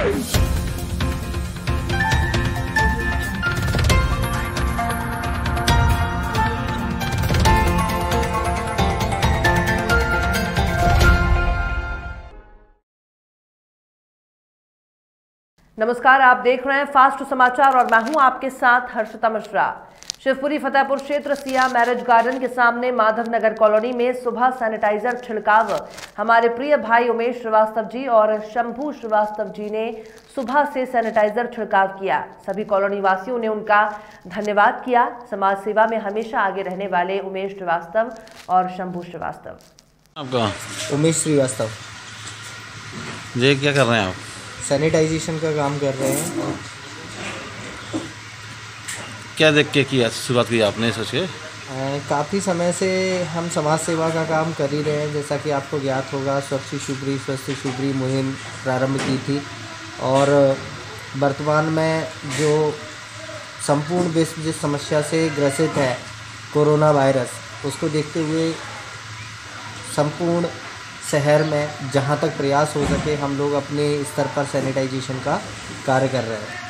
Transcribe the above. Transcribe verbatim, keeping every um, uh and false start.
नमस्कार, आप देख रहे हैं फास्ट समाचार और मैं हूं आपके साथ हर्षिता मिश्रा। शिवपुरी फतेहपुर क्षेत्र सिया मैरिज गार्डन के सामने माधवनगर कॉलोनी में सुबह सैनिटाइजर छिड़काव हमारे प्रिय भाई उमेश श्रीवास्तव जी और शंभू श्रीवास्तव जी ने सुबह से सैनिटाइजर छिड़काव किया। सभी कॉलोनी वासियों ने उनका धन्यवाद किया। समाज सेवा में हमेशा आगे रहने वाले उमेश श्रीवास्तव और शंभू श्रीवास्तव। आपका उमेश श्रीवास्तव जी, क्या कर रहे हैं आप? सैनिटाइजेशन का काम कर रहे हैं। क्या देख के किया, शुरुआत की आपने सोच के? काफ़ी समय से हम समाज सेवा का काम कर ही रहे हैं। जैसा कि आपको ज्ञात होगा, स्वच्छ शिवपुरी स्वस्थ शिवपुरी मुहिम प्रारंभ की थी और वर्तमान में जो संपूर्ण विश्व जिस समस्या से ग्रसित है, कोरोना वायरस, उसको देखते हुए संपूर्ण शहर में जहाँ तक प्रयास हो सके हम लोग अपने स्तर पर सैनिटाइजेशन का कार्य कर रहे हैं।